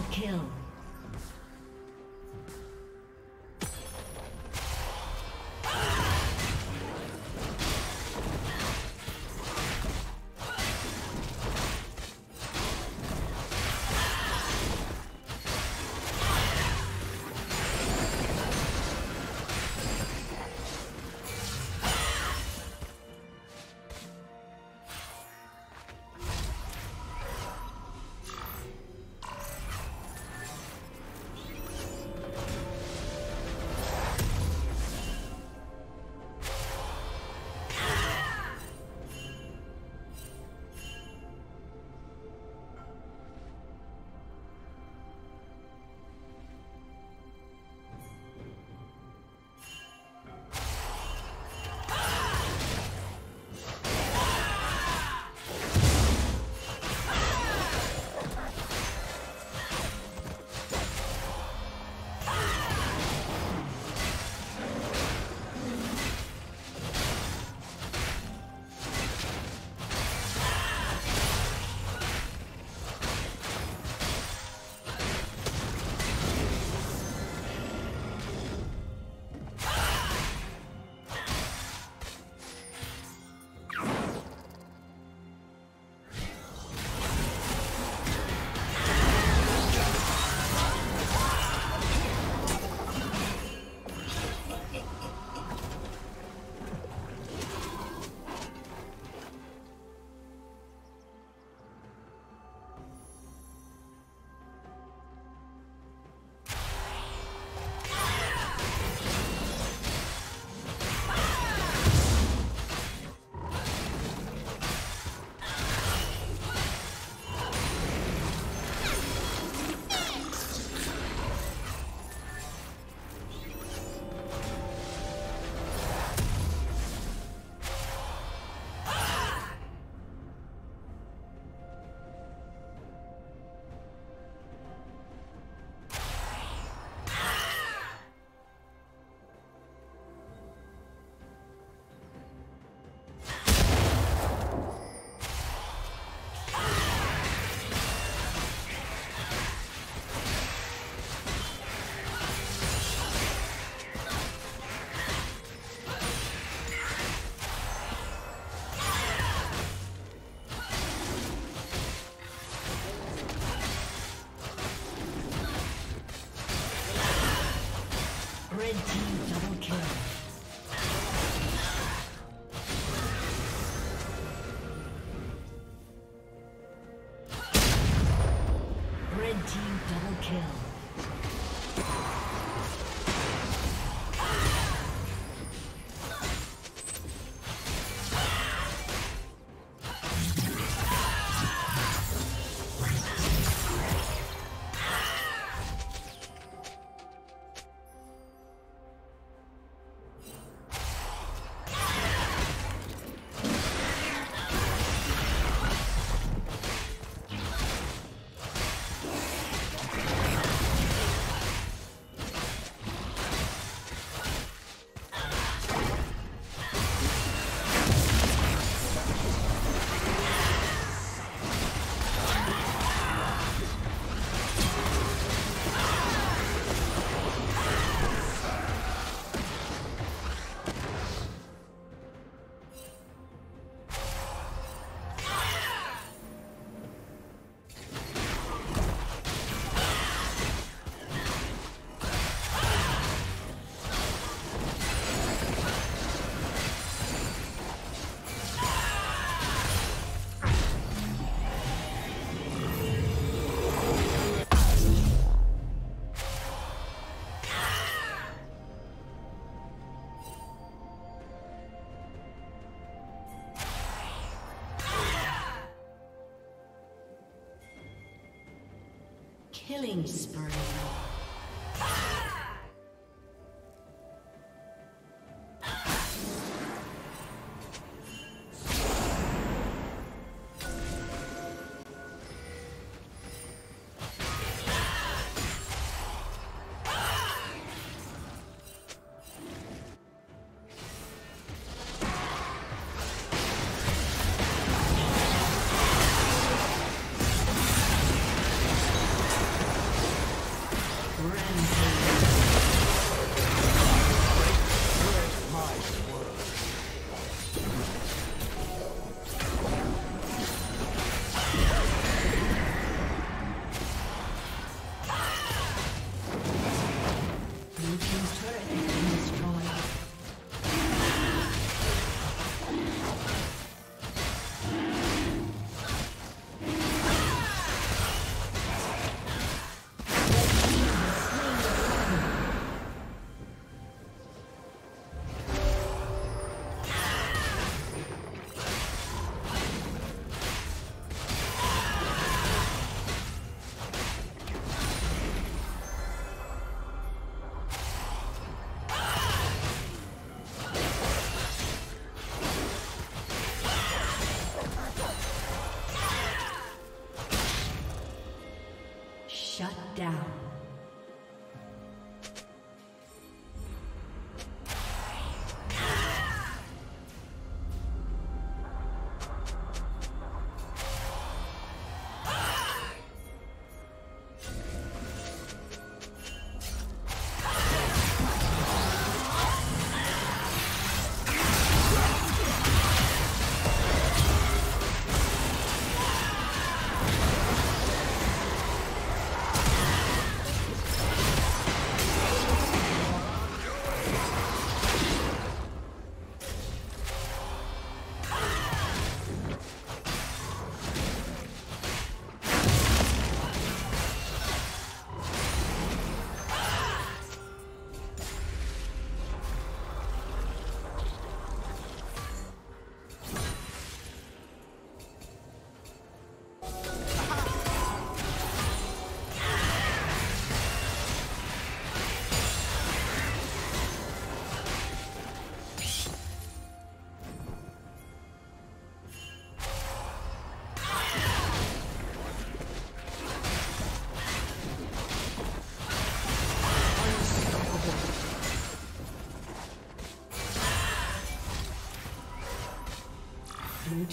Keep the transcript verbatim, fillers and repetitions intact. Double kill. Red team double kill. Red team double kill. Killing spree. down. Blue